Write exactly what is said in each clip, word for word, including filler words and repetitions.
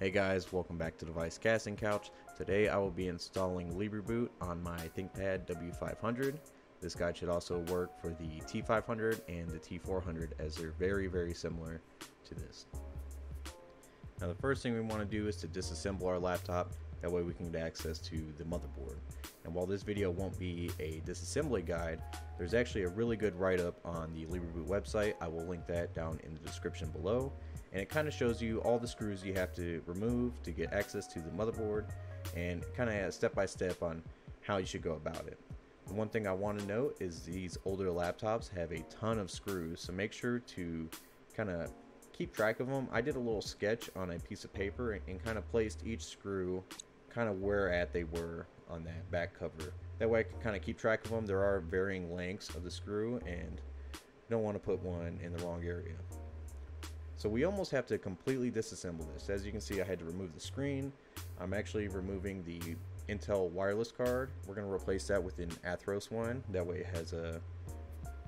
Hey guys, welcome back to Device Casting Couch. Today I will be installing Libreboot on my ThinkPad W five hundred. This guide should also work for the T five hundred and the T four hundred as they're very, very similar to this. Now the first thing we want to do is to disassemble our laptop, that way we can get access to the motherboard. And while this video won't be a disassembly guide, there's actually a really good write-up on the Libreboot website. I will link that down in the description below. And it kind of shows you all the screws you have to remove to get access to the motherboard, and kind of step-by-step on how you should go about it. The one thing I want to note is these older laptops have a ton of screws, so make sure to kind of keep track of them. I did a little sketch on a piece of paper and kind of placed each screw kind of where at they were on that back cover. That way I can kind of keep track of them. There are varying lengths of the screw and you don't want to put one in the wrong area. So we almost have to completely disassemble this. As you can see, I had to remove the screen. I'm actually removing the Intel wireless card. We're gonna replace that with an Atheros one. That way it has a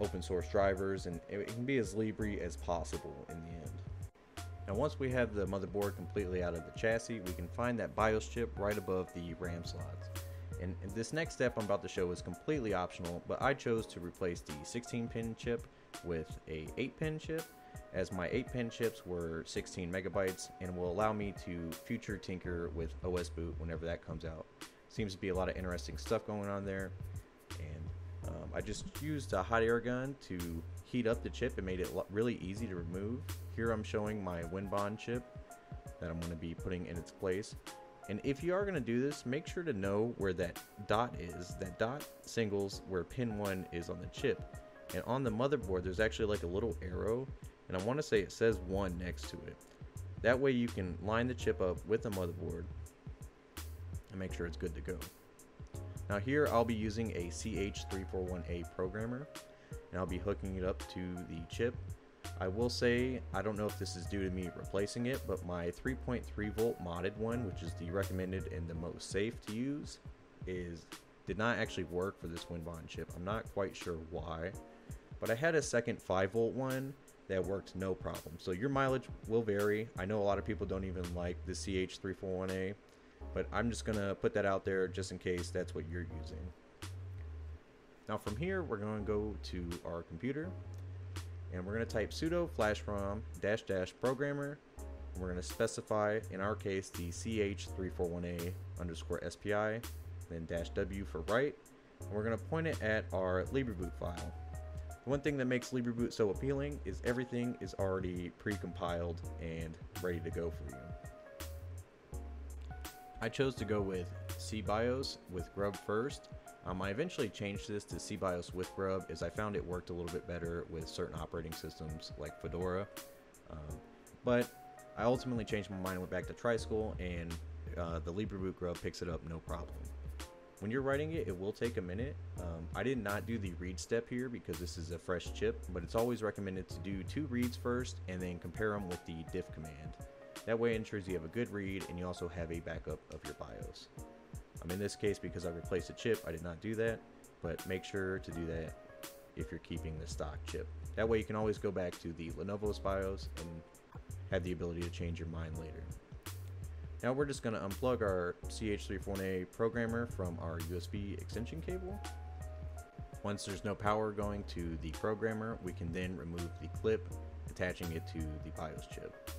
open source drivers and it can be as Libre as possible in the end. Now once we have the motherboard completely out of the chassis, we can find that BIOS chip right above the RAM slots. And this next step I'm about to show is completely optional, but I chose to replace the sixteen pin chip with a eight pin chip, as my eight pin chips were sixteen megabytes and will allow me to future tinker with O S boot whenever that comes out. Seems to be a lot of interesting stuff going on there. And um, I just used a hot air gun to heat up the chip and made it really easy to remove. Here I'm showing my Winbond chip that I'm going to be putting in its place. And if you are going to do this, make sure to know where that dot is. That dot singles where pin one is on the chip. And on the motherboard, there's actually like a little arrow, and I want to say it says one next to it. That way you can line the chip up with the motherboard and make sure it's good to go. Now here I'll be using a C H three forty-one A programmer, and I'll be hooking it up to the chip. I will say, I don't know if this is due to me replacing it, but my three point three volt modded one, which is the recommended and the most safe to use, is did not actually work for this Winbond chip. I'm not quite sure why, but I had a second five volt one that worked no problem. So your mileage will vary. I know a lot of people don't even like the C H three forty-one A, but I'm just gonna put that out there just in case that's what you're using. Now from here, we're gonna go to our computer and we're gonna type sudo flashrom dash dash programmer. And we're gonna specify, in our case, the C H three forty-one A underscore S P I, then dash W for write. And we're gonna point it at our Libreboot file. The one thing that makes Libreboot so appealing is everything is already pre-compiled and ready to go for you. I chose to go with SeaBIOS with Grub first. Um, I eventually changed this to SeaBIOS with Grub as I found it worked a little bit better with certain operating systems like Fedora. Um, but I ultimately changed my mind and went back to Trisquel, and uh, the Libreboot Grub picks it up no problem. When you're writing it, it will take a minute. Um, I did not do the read step here because this is a fresh chip, but it's always recommended to do two reads first and then compare them with the diff command. That way it ensures you have a good read and you also have a backup of your BIOS. Um, in this case, because I replaced a chip, I did not do that, but make sure to do that if you're keeping the stock chip. That way you can always go back to the Lenovo's BIOS and have the ability to change your mind later. Now we're just going to unplug our C H three forty-one A programmer from our U S B extension cable. Once there's no power going to the programmer, we can then remove the clip, attaching it to the BIOS chip.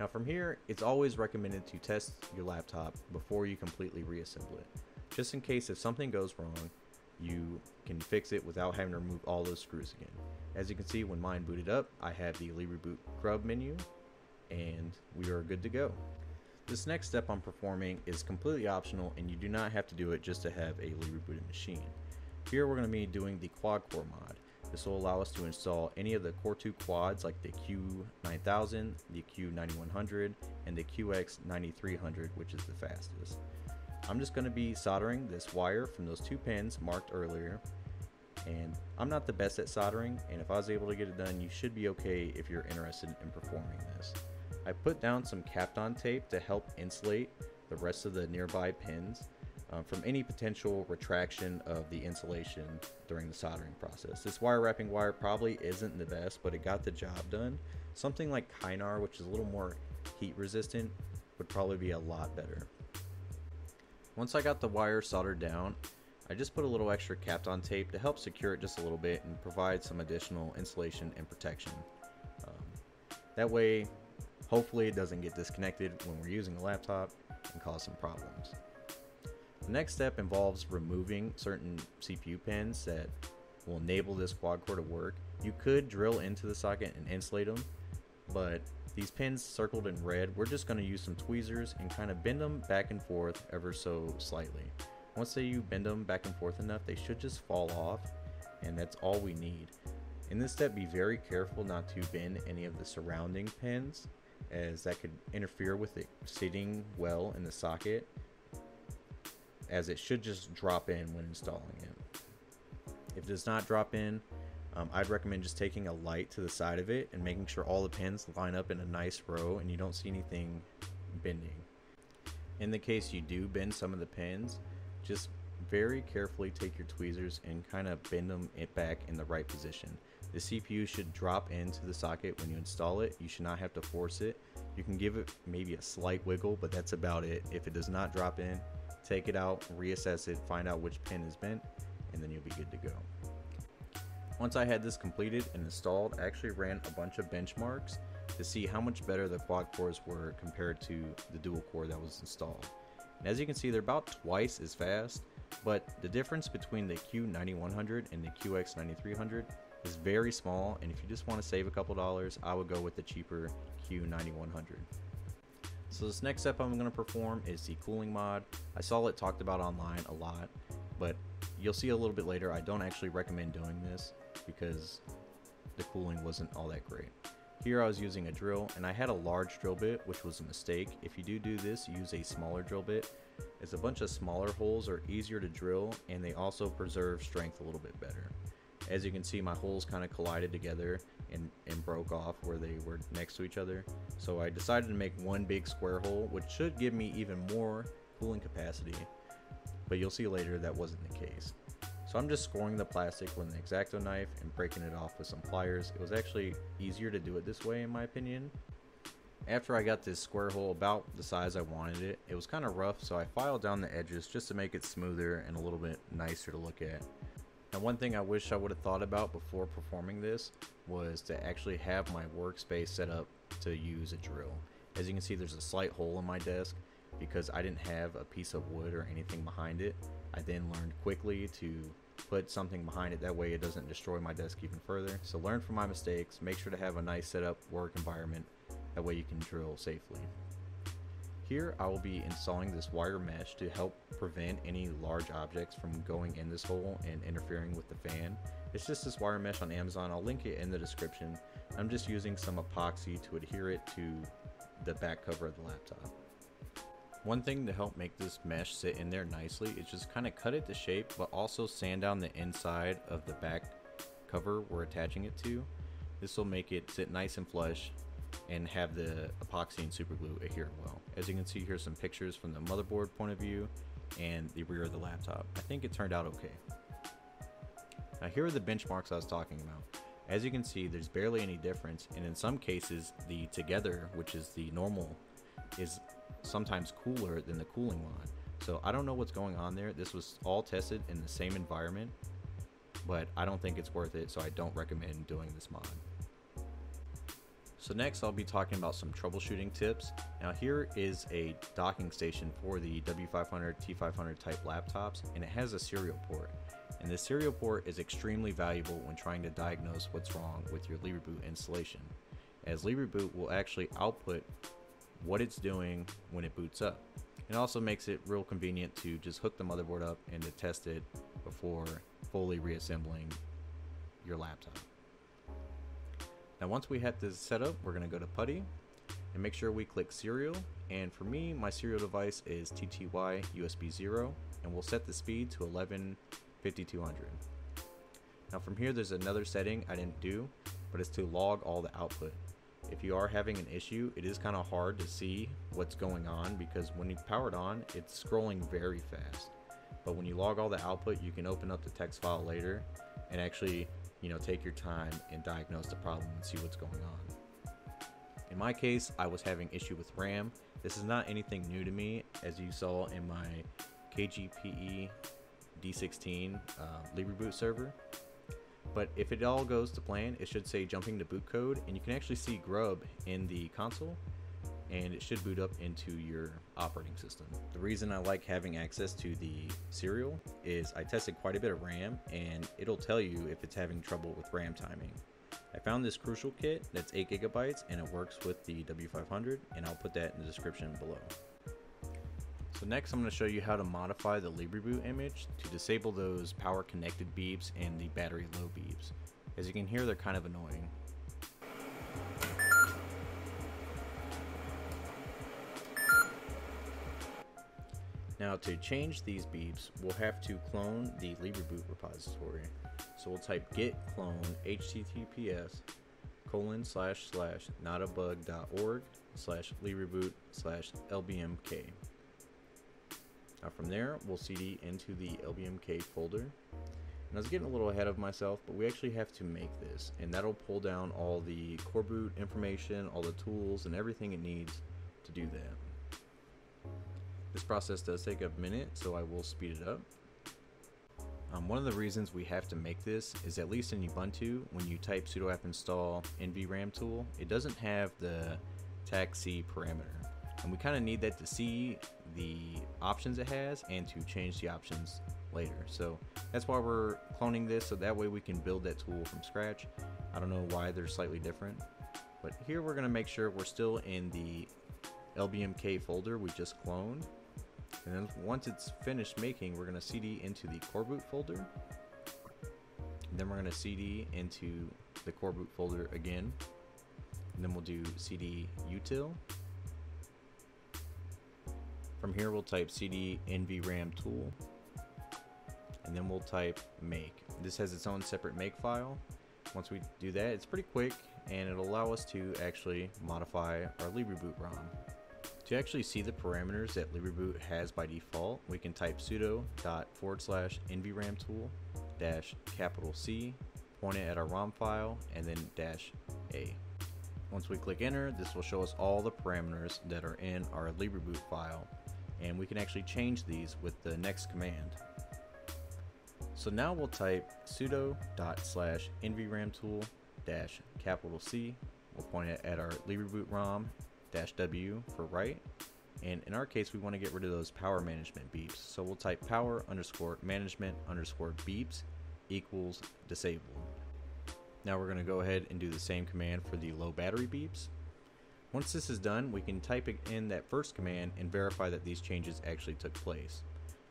Now from here, it's always recommended to test your laptop before you completely reassemble it. Just in case if something goes wrong, you can fix it without having to remove all those screws again. As you can see, when mine booted up, I have the Libreboot Grub menu and we are good to go. This next step I'm performing is completely optional and you do not have to do it just to have a Libreboot machine. Here we're going to be doing the quad core mod. This will allow us to install any of the Core two quads like the Q nine thousand, the Q ninety-one hundred, and the Q X ninety-three hundred, which is the fastest. I'm just going to be soldering this wire from those two pins marked earlier, and I'm not the best at soldering, and if I was able to get it done, you should be okay if you're interested in performing this. I put down some Kapton tape to help insulate the rest of the nearby pins. uh, from any potential retraction of the insulation during the soldering process. This wire wrapping wire probably isn't the best, but it got the job done. Something like Kynar, which is a little more heat resistant, would probably be a lot better. Once I got the wire soldered down, I just put a little extra Kapton tape to help secure it just a little bit and provide some additional insulation and protection. Um, that way, hopefully it doesn't get disconnected when we're using a laptop and cause some problems. The next step involves removing certain C P U pins that will enable this quad core to work. You could drill into the socket and insulate them, but these pins circled in red, we're just going to use some tweezers and kind of bend them back and forth ever so slightly. Once you bend them back and forth enough, they should just fall off, and that's all we need. In this step, be very careful not to bend any of the surrounding pins, as that could interfere with it sitting well in the socket, as it should just drop in when installing it. If it does not drop in, um, I'd recommend just taking a light to the side of it and making sure all the pins line up in a nice row and you don't see anything bending. In the case you do bend some of the pins, just very carefully take your tweezers and kind of bend them it back in the right position. The C P U should drop into the socket when you install it. You should not have to force it. You can give it maybe a slight wiggle, but that's about it. If it does not drop in, take it out, reassess it, find out which pin is bent, and then you'll be good to go. Once I had this completed and installed, I actually ran a bunch of benchmarks to see how much better the quad cores were compared to the dual core that was installed. And as you can see, they're about twice as fast, but the difference between the Q ninety-one hundred and the Q X ninety-three hundred is very small, and if you just want to save a couple dollars, I would go with the cheaper Q ninety-one hundred. So this next step I'm going to perform is the cooling mod. I saw it talked about online a lot, but you'll see a little bit later I don't actually recommend doing this because the cooling wasn't all that great. Here I was using a drill, and I had a large drill bit, which was a mistake. If you do do this, use a smaller drill bit, as a bunch of smaller holes are easier to drill and they also preserve strength a little bit better. As you can see, my holes kind of collided together and, and broke off where they were next to each other. So I decided to make one big square hole, which should give me even more cooling capacity, but you'll see later that wasn't the case. So I'm just scoring the plastic with an X-Acto knife and breaking it off with some pliers. It was actually easier to do it this way in my opinion. After I got this square hole about the size I wanted it, it was kind of rough, so I filed down the edges just to make it smoother and a little bit nicer to look at. Now, one thing I wish I would have thought about before performing this was to actually have my workspace set up to use a drill. As you can see, there's a slight hole in my desk because I didn't have a piece of wood or anything behind it. I then learned quickly to put something behind it, that way it doesn't destroy my desk even further. So learn from my mistakes, make sure to have a nice setup work environment, that way you can drill safely. Here I will be installing this wire mesh to help prevent any large objects from going in this hole and interfering with the fan. It's just this wire mesh on Amazon, I'll link it in the description. I'm just using some epoxy to adhere it to the back cover of the laptop. One thing to help make this mesh sit in there nicely is just kind of cut it to shape, but also sand down the inside of the back cover we're attaching it to. This will make it sit nice and flush and have the epoxy and super glue adhere well. As you can see, here's some pictures from the motherboard point of view and the rear of the laptop. I think it turned out okay. Now here are the benchmarks I was talking about. As you can see, there's barely any difference, and in some cases the together, which is the normal, is sometimes cooler than the cooling mod. So I don't know what's going on there. This was all tested in the same environment, but I don't think it's worth it, so I don't recommend doing this mod. So next I'll be talking about some troubleshooting tips. Now here is a docking station for the W five hundred, T five hundred type laptops, and it has a serial port. And the serial port is extremely valuable when trying to diagnose what's wrong with your Libreboot installation, as Libreboot will actually output what it's doing when it boots up. It also makes it real convenient to just hook the motherboard up and to test it before fully reassembling your laptop. Now once we have this set up, we're going to go to Putty and make sure we click serial, and for me my serial device is T T Y U S B zero, and we'll set the speed to eleven fifty-two hundred. Now from here there's another setting I didn't do, but it's to log all the output. If you are having an issue, it is kind of hard to see what's going on because when you power it on, it's scrolling very fast. but when you log all the output, you can open up the text file later and actually, you know, take your time and diagnose the problem and see what's going on. In my case, I was having issue with RAM. This is not anything new to me, as you saw in my K G P E D sixteen uh, Libreboot server. But if it all goes to plan, it should say jumping to boot code, and you can actually see Grub in the console, and it should boot up into your operating system. The reason I like having access to the serial is I tested quite a bit of RAM, and it'll tell you if it's having trouble with RAM timing. I found this Crucial kit that's eight gigabytes, and it works with the W five hundred, and I'll put that in the description below. So next I'm going to show you how to modify the Libreboot image to disable those power connected beeps and the battery low beeps. As you can hear, they're kind of annoying. Now to change these beeps, we'll have to clone the Libreboot repository. So we'll type git clone https colon slash slash notabug.org slash libreboot slash lbmk. Now from there, we'll cd into the lbmk folder. And I was getting a little ahead of myself, but we actually have to make this, and that'll pull down all the coreboot information, all the tools, and everything it needs to do that. This process does take a minute, so I will speed it up. Um, one of the reasons we have to make this is, at least in Ubuntu, when you type sudo apt install nvramtool, it doesn't have the tac-c parameter. And we kind of need that to see the options it has and to change the options later. So that's why we're cloning this, so that way we can build that tool from scratch. I don't know why they're slightly different, but here we're going to make sure we're still in the L B M K folder we just cloned. And then once it's finished making, we're going to cd into the coreboot folder. And then we're going to cd into the coreboot folder again. And then we'll do cd util. From here, we'll type cd nvramtool, and then we'll type make. This has its own separate make file. Once we do that, it's pretty quick, and it'll allow us to actually modify our Libreboot ROM. To actually see the parameters that Libreboot has by default, we can type sudo dot forward slash nvramtool dash capital C, point it at our ROM file, and then dash A. Once we click enter, this will show us all the parameters that are in our Libreboot file, and we can actually change these with the next command. So now we'll type sudo dot slash nvramtool dash capital C, we'll point it at our Libreboot ROM dash W for write, and in our case we want to get rid of those power management beeps, so we'll type power underscore management underscore beeps equals disabled. Now we're going to go ahead and do the same command for the low battery beeps. Once this is done, we can type in that first command and verify that these changes actually took place.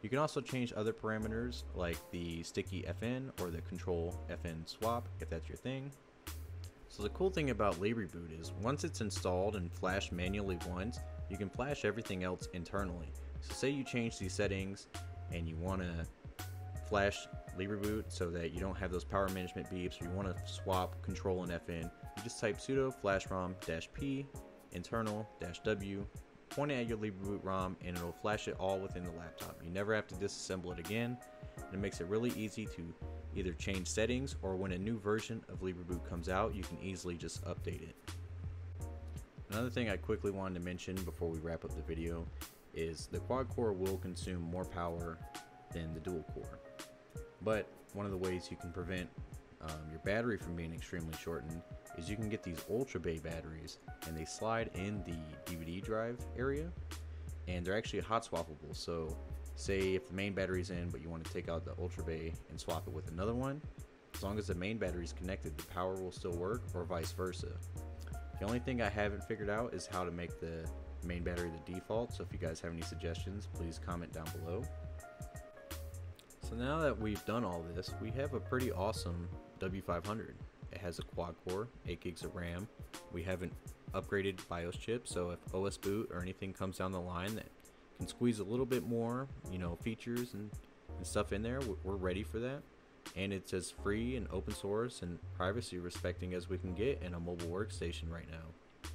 You can also change other parameters like the sticky F N or the control F N swap if that's your thing. So the cool thing about Libreboot is once it's installed and flashed manually once, you can flash everything else internally. So say you change these settings and you want to flash Libreboot so that you don't have those power management beeps, or you want to swap control and F N, you just type sudo flashrom-p internal-w, point it at your Libreboot ROM, and it'll flash it all within the laptop. You never have to disassemble it again, and it makes it really easy to either change settings, or when a new version of Libreboot comes out, you can easily just update it. Another thing I quickly wanted to mention before we wrap up the video is the quad core will consume more power than the dual core. But one of the ways you can prevent um, your battery from being extremely shortened is you can get these UltraBay batteries, and they slide in the D V D drive area, and they're actually hot swappable. So say if the main battery's in, but you want to take out the UltraBay and swap it with another one, as long as the main battery is connected, the power will still work, or vice versa. The only thing I haven't figured out is how to make the main battery the default, so if you guys have any suggestions, please comment down below. So now that we've done all this, we have a pretty awesome W five hundred. It has a quad core, eight gigs of RAM. We have an upgraded BIOS chip, so if O S boot or anything comes down the line that can squeeze a little bit more, you know, features and, and stuff in there, we're ready for that. And it's as free and open source and privacy respecting as we can get in a mobile workstation right now.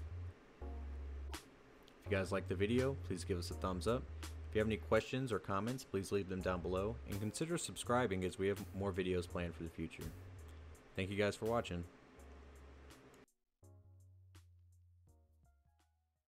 If you guys like the video, please give us a thumbs up. If you have any questions or comments, please leave them down below, and consider subscribing as we have more videos planned for the future. Thank you guys for watching.